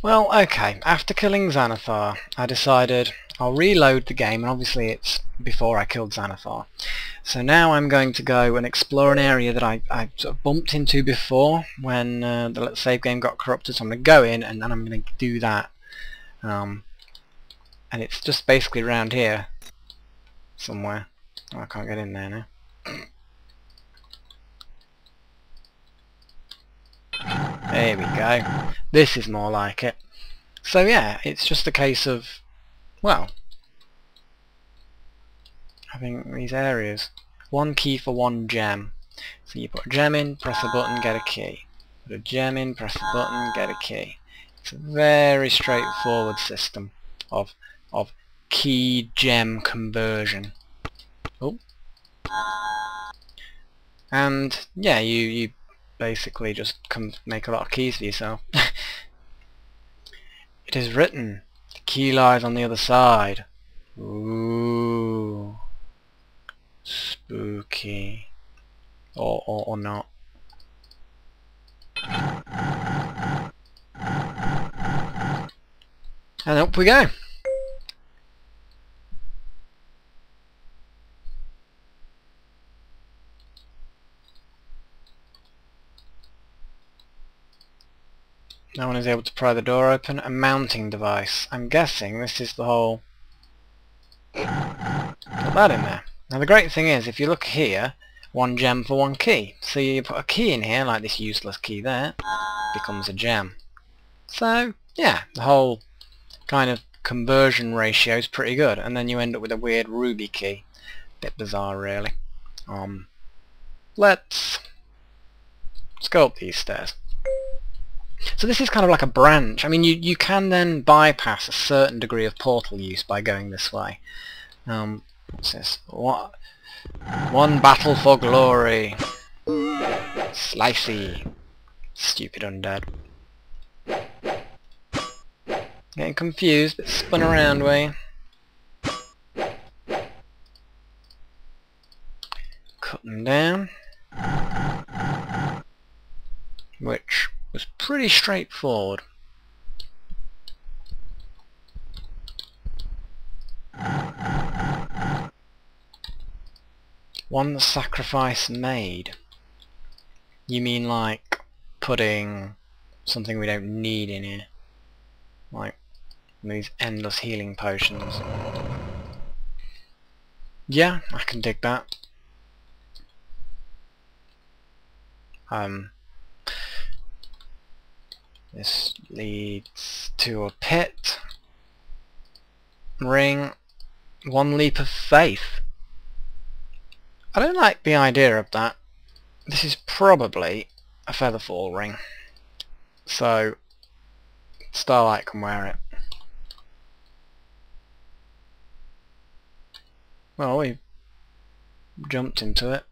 Well, okay, after killing Xanathar, I decided I'll reload the game, and obviously it's before I killed Xanathar. So now I'm going to go and explore an area that I sort of bumped into before when the save game got corrupted, so I'm going to go in and then I'm going to do that. And it's just basically around here somewhere. Oh, I can't get in there now. There we go. This is more like it. So yeah, it's just a case of, well, having these areas. One key for one gem. So you put a gem in, press a button, get a key. Put a gem in, press a button, get a key. It's a very straightforward system of key gem conversion. Oh. And yeah, you basically just make a lot of keys for yourself. It is written, the key lies on the other side. Ooh, spooky. Or not. And up we go. No one is able to pry the door open. A mounting device. I'm guessing this is the whole... Put that in there. Now the great thing is, if you look here, one gem for one key. So you put a key in here, like this useless key there, becomes a gem. So, yeah, the whole kind of conversion ratio is pretty good. And then you end up with a weird ruby key. Bit bizarre, really. Let's go up these stairs. So this is kind of like a branch. I mean, you can then bypass a certain degree of portal use by going this way. What's this? What? One battle for glory. Slicey. Stupid undead. Getting confused, but spun around, way. Cut them down. Which was pretty straightforward. One sacrifice made. You mean like putting something we don't need in here? Like these endless healing potions. Yeah, I can dig that. This leads to a pit. Ring. One leap of faith. I don't like the idea of that. This is probably a featherfall ring. So Starlight can wear it. Well, we jumped into it.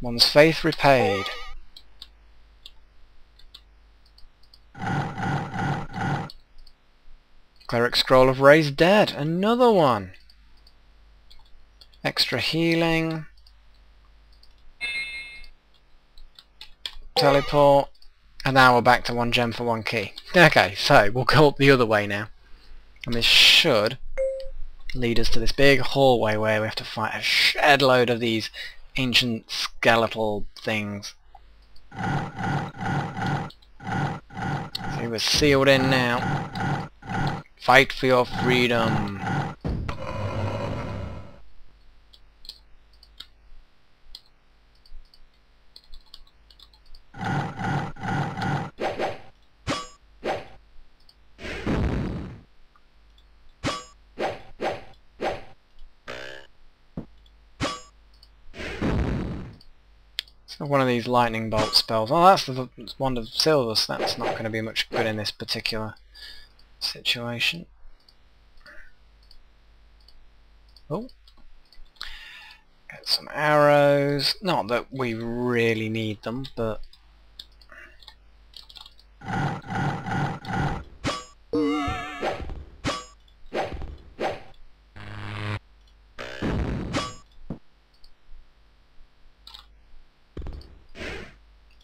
One's faith repaid. Cleric Scroll of Raised Dead, another one. Extra healing. Teleport. And now we're back to one gem for one key. Okay, so we'll go up the other way now. And this should lead us to this big hallway where we have to fight a shed load of these ancient skeletal things. So we're sealed in now. Fight for your freedom. So one of these lightning bolt spells. Oh, that's the wand of Silvus. That's not going to be much good in this particular situation. Oh, get some arrows. Not that we really need them, but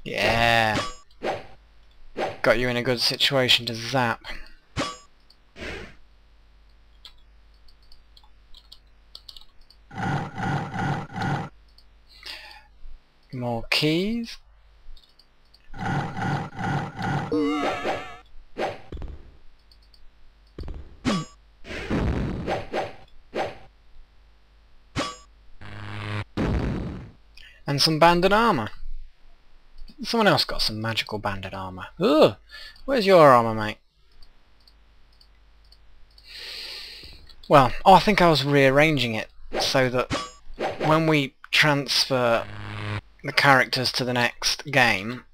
yeah, that got you in a good situation to zap. More keys. And some banded armor. Someone else got some magical banded armor. Ugh! Where's your armor, mate? Well, I think I was rearranging it so that when we transfer the characters to the next game,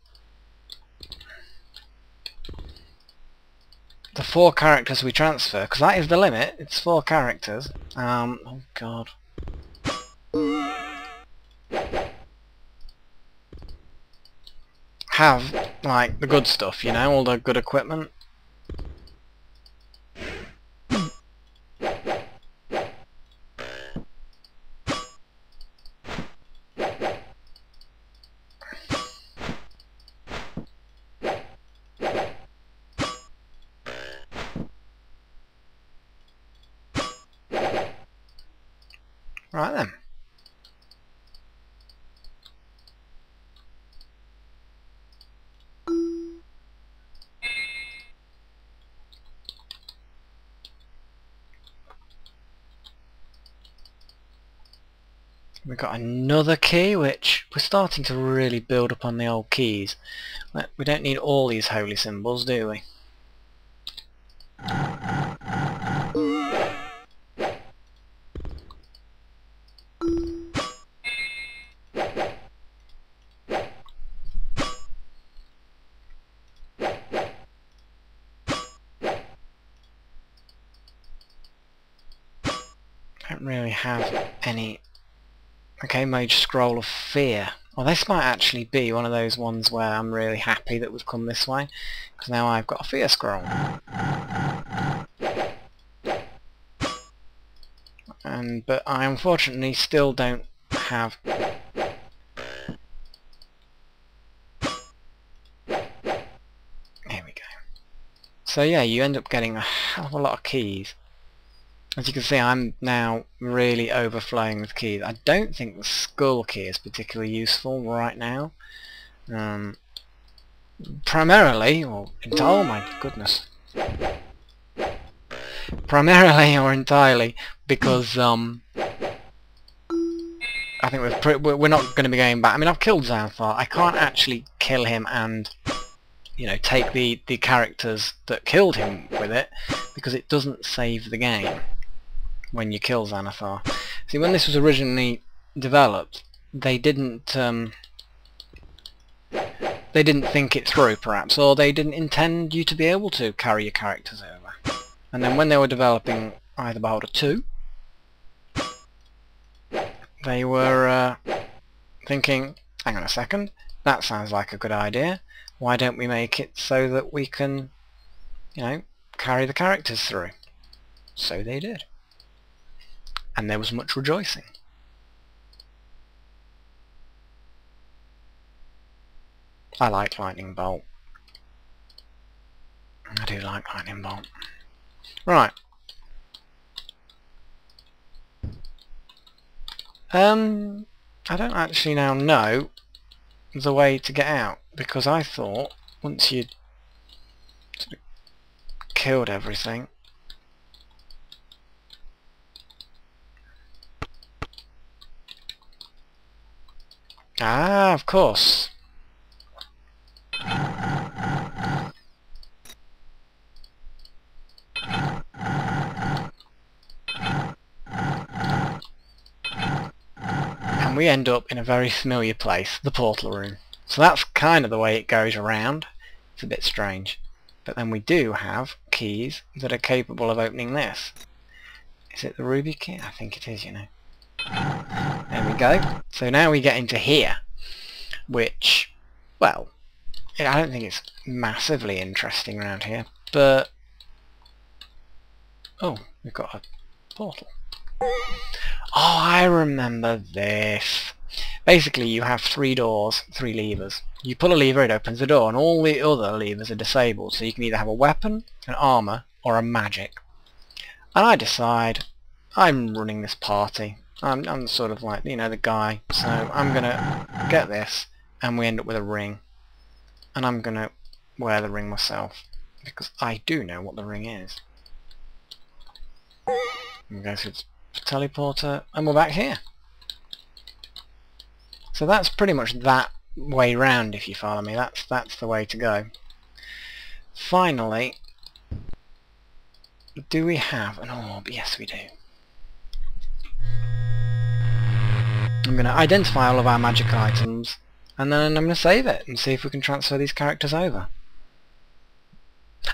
the 4 characters we transfer, because that is the limit, it's 4 characters. Oh god. Have, like, the good stuff, you know, all the good equipment. Right then. We've got another key, which we're starting to really build up on the old keys. We don't need all these holy symbols, do we? I don't really have any. Okay, Mage Scroll of Fear. Well, this might actually be one of those ones where I'm really happy that we've come this way, because now I've got a Fear Scroll. And, but I unfortunately still don't have... Here we go. So yeah, you end up getting a hell of a lot of keys. As you can see, I'm now really overflowing with keys. I don't think the skull key is particularly useful right now. Primarily, or entirely, oh my goodness. Primarily or entirely because I think we're not going to be going back. I mean, I've killed Xanathar. I can't actually kill him and, you know, take the characters that killed him with it, because it doesn't save the game when you kill Xanathar. See, when this was originally developed, they didn't think it through, perhaps, or they didn't intend you to be able to carry your characters over. And then when they were developing Eye of the Beholder 2, they were thinking, hang on a second, that sounds like a good idea, why don't we make it so that we can, you know, carry the characters through? So they did. And there was much rejoicing. I like Lightning Bolt. I do like Lightning Bolt. Right. I don't actually now know the way to get out, because I thought once you'd sort of killed everything, of course. And we end up in a very familiar place, the portal room. So that's kind of the way it goes around. It's a bit strange. But then we do have keys that are capable of opening this. Is it the ruby key? I think it is, you know. There we go. So now we get into here, which, well, I don't think it's massively interesting around here, but... Oh, we've got a portal. Oh, I remember this. Basically you have three doors, three levers. You pull a lever, it opens the door, and all the other levers are disabled, so you can either have a weapon, an armor, or a magic. And I decide I'm running this party. I'm sort of like, you know, the guy, so I'm gonna get this, and we end up with a ring. And I'm gonna wear the ring myself, because I do know what the ring is. I'm going to the teleporter, and we're back here. So that's pretty much that way round, if you follow me. That's the way to go. Finally, do we have an orb? Yes, we do. I'm going to identify all of our magic items, and then I'm going to save it and see if we can transfer these characters over.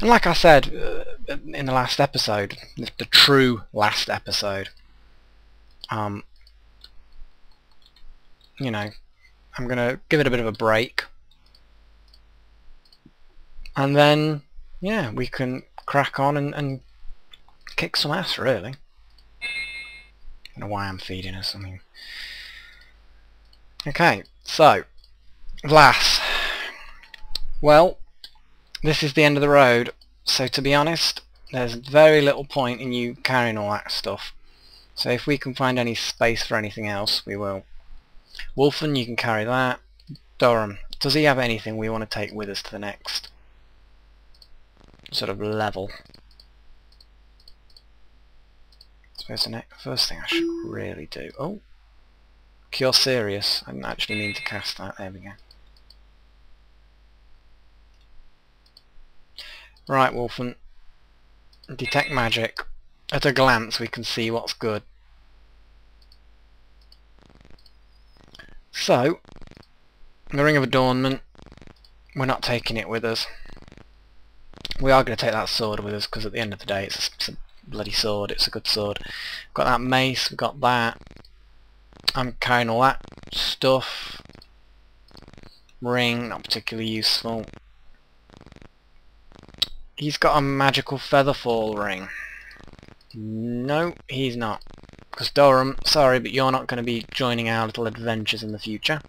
And like I said in the last episode, the true last episode, you know, I'm going to give it a bit of a break, and then, yeah, we can crack on and kick some ass, really. I don't know why I'm feeding her something. Okay, so, Vlas. Well, this is the end of the road, so to be honest, there's very little point in you carrying all that stuff. So if we can find any space for anything else, we will. Wolfen, you can carry that. Dorum, does he have anything we want to take with us to the next sort of level? Suppose the first thing I should really do. Oh, Cure Serious. I didn't actually mean to cast that. There we go. Right, Wolfen. Detect magic. At a glance, we can see what's good. So, the Ring of Adornment. We're not taking it with us. We are going to take that sword with us because at the end of the day, it's a bloody sword, it's a good sword. Got that mace, we got that. I'm carrying all that stuff. Ring, not particularly useful. He's got a magical featherfall ring. No, he's not. Because Dorum, sorry, but you're not going to be joining our little adventures in the future.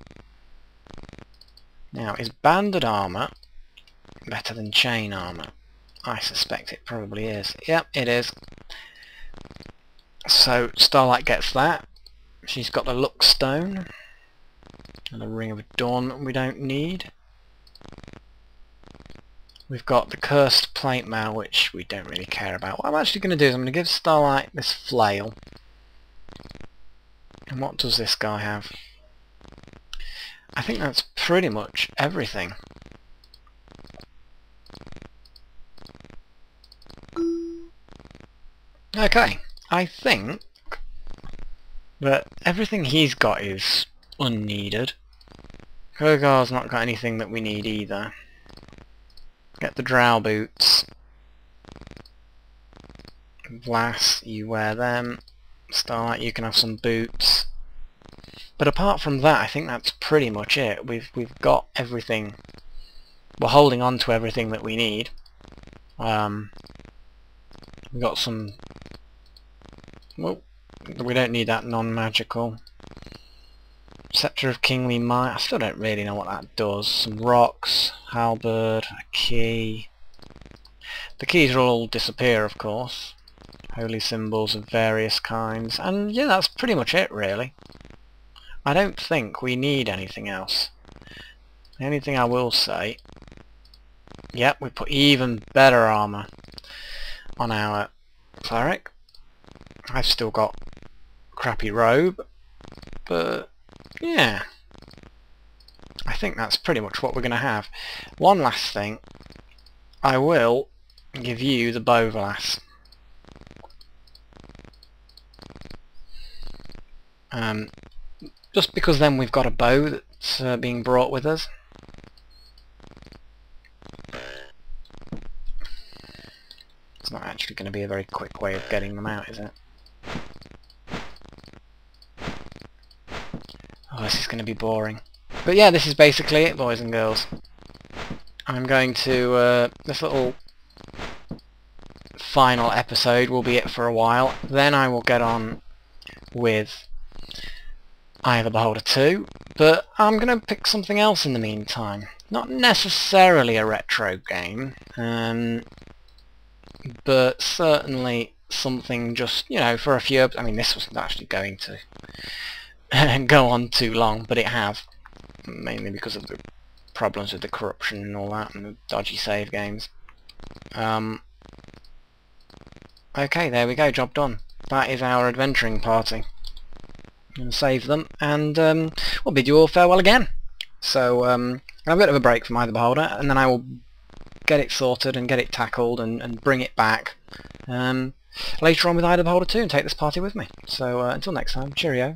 Now, is banded armour better than chain armour? I suspect it probably is. Yep, it is. So Starlight gets that. She's got the Luck Stone. And the Ring of Adornment we don't need. We've got the Cursed Plate now, which we don't really care about. What I'm actually going to do is I'm going to give Starlight this flail. And what does this guy have? I think that's pretty much everything. Okay, I think that everything he's got is unneeded. Kogar's not got anything that we need either. Get the Drow boots. Vlas, you wear them. Starlight, you can have some boots. But apart from that, I think that's pretty much it. We've got everything. We're holding on to everything that we need. We've got some. Well, we don't need that non-magical. Scepter of Kingly Might. I still don't really know what that does. Some rocks, halberd, a key. The keys all disappear, of course. Holy symbols of various kinds. And yeah, that's pretty much it, really. I don't think we need anything else. The only thing I will say... Yep, we put even better armour on our cleric. I've still got crappy robe, but yeah, I think that's pretty much what we're going to have. One last thing, I will give you the bow, Vlas. Just because then we've got a bow that's being brought with us. It's not actually going to be a very quick way of getting them out, is it? Oh, this is going to be boring. But yeah, this is basically it, boys and girls. I'm going to... this little final episode will be it for a while. Then I will get on with Eye of the Beholder 2, but I'm going to pick something else in the meantime. Not necessarily a retro game, but certainly something just, you know, for a few... I mean, this wasn't actually going to go on too long, but it has, mainly because of the problems with the corruption and all that, and the dodgy save games. Okay, there we go, job done. That is our adventuring party. I'm going to save them, and we'll bid you all farewell again. So, I'll have a bit of a break from Eye of the Beholder, and then I will get it sorted and get it tackled and bring it back later on with Eye of the Beholder 2 and take this party with me. So, until next time, cheerio.